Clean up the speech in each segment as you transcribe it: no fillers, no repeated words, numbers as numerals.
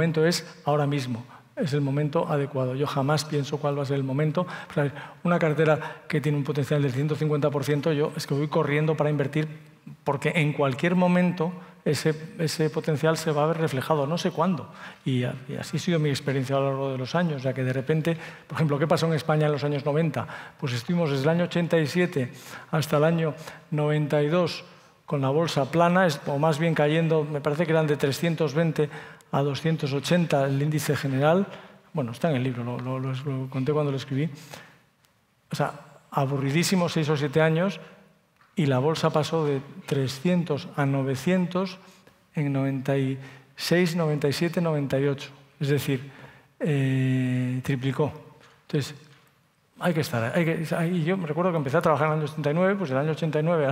momento es ahora mismo, es el momento adecuado. Yo jamás pienso cuál va a ser el momento. Una cartera que tiene un potencial del 150%, yo es que voy corriendo para invertir porque en cualquier momento ese potencial se va a ver reflejado, no sé cuándo. Y así ha sido mi experiencia a lo largo de los años, ya que de repente, por ejemplo, ¿qué pasó en España en los años 90? Pues estuvimos desde el año 87 hasta el año 92 con la bolsa plana, o más bien cayendo, me parece que eran de 320 a 280 el índice general. Bueno, está en el libro, lo conté cuando lo escribí. O sea, aburridísimos 6 o 7 años. Y la bolsa pasó de 300 a 900 en 96, 97, 98. Es decir, triplicó. Entonces, hay que estar. Yo me recuerdo que empecé a trabajar en el año 89, pues del año 89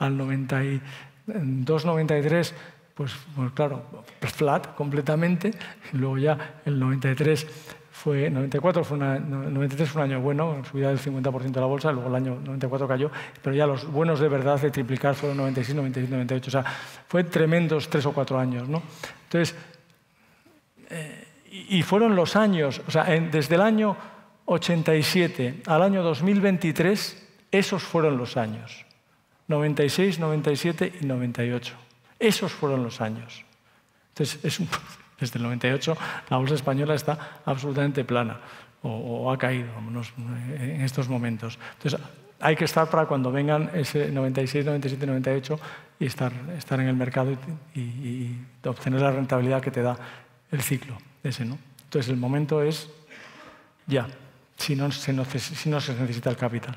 al 92, 93, pues claro, flat completamente. Y luego ya el 93 fue un año bueno, subida del 50% de la bolsa, luego el año 94 cayó, pero ya los buenos de verdad de triplicar fueron 96, 97, 98. O sea, fue tremendos 3 o 4 años, ¿no? Entonces, y fueron los años, o sea, desde el año 87 al año 2023, esos fueron los años. 96, 97 y 98. Esos fueron los años. Entonces, es un... Desde el 98 la bolsa española está absolutamente plana o ha caído en estos momentos. Entonces hay que estar para cuando vengan ese 96, 97, 98 y estar en el mercado y obtener la rentabilidad que te da el ciclo ese, ¿no? Entonces el momento es ya, si no se necesita el capital.